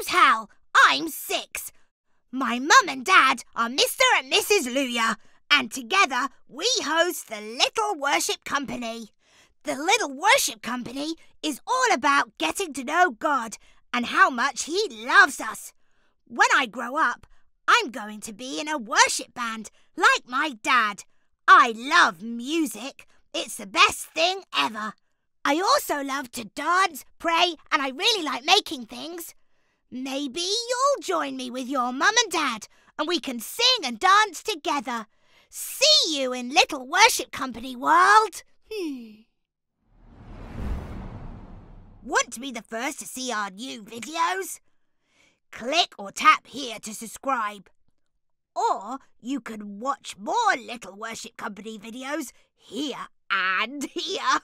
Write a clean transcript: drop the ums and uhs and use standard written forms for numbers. name's Hal. I'm 6. My mum and dad are Mr. and Mrs. Luya, and together we host the Little Worship Company. The Little Worship Company is all about getting to know God and how much He loves us. When I grow up, I'm going to be in a worship band like my dad. I love music. It's the best thing ever. I also love to dance, pray, and I really like making things. Maybe you'll join me with your mum and dad, and we can sing and dance together. See you in Little Worship Company World. Want to be the first to see our new videos? Click or tap here to subscribe. Or you can watch more Little Worship Company videos here and here.